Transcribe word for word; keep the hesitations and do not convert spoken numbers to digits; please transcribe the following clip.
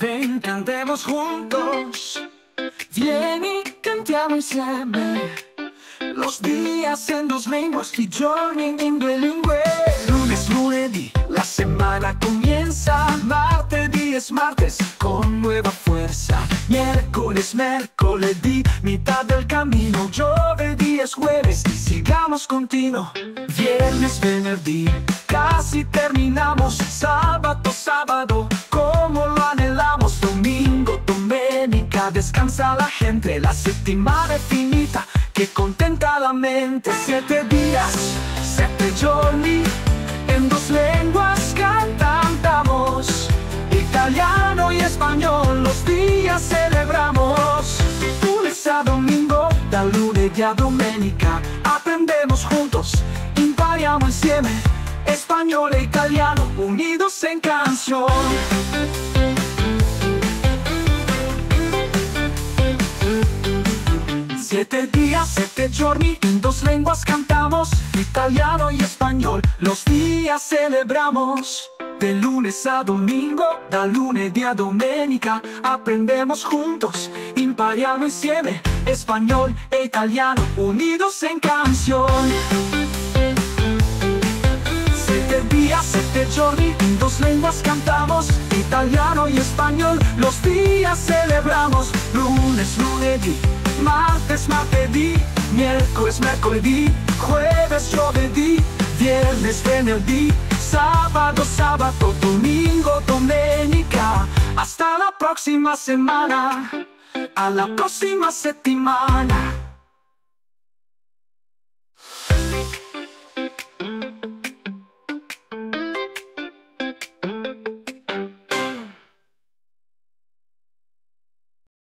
Ven, cantemos juntos. Vieni y cantiamo insieme. Los días en dos lenguas y giorni in due lingue. Lunes, lunedì, la semana comienza. Martedì es martes con nueva fuerza. Miércoles, mercoledì, mitad del camino. Giovedì es jueves y sigamos continuo. Viernes, venerdì, casi terminamos. Sábado, sábado, como lo anhelamos. Domingo, domenica, descansa la gente. La séptima definita que contenta la mente. Siete días, siete giorni, en dos lenguas cantamos. Italiano y español, los días celebramos. Lunes a domingo, da lunes a domenica. Aprendemos juntos, impariamo insieme. Español e italiano unidos en canción. Siete días, siete giorni, en dos lenguas cantamos. Italiano y español, los días celebramos. De lunes a domingo, da lunedì a domenica. Aprendemos juntos, impariamo insieme. Español e italiano unidos en canción. Siete días, siete giorni, en dos lenguas cantamos. Italiano y español, los días celebramos. Lunes, lunedì, martes, martedì, miércoles, mercoledì, jueves, giovedì, viernes, venerdì, sábado, sábado, domingo, domenica. Hasta la próxima semana, a la próxima settimana.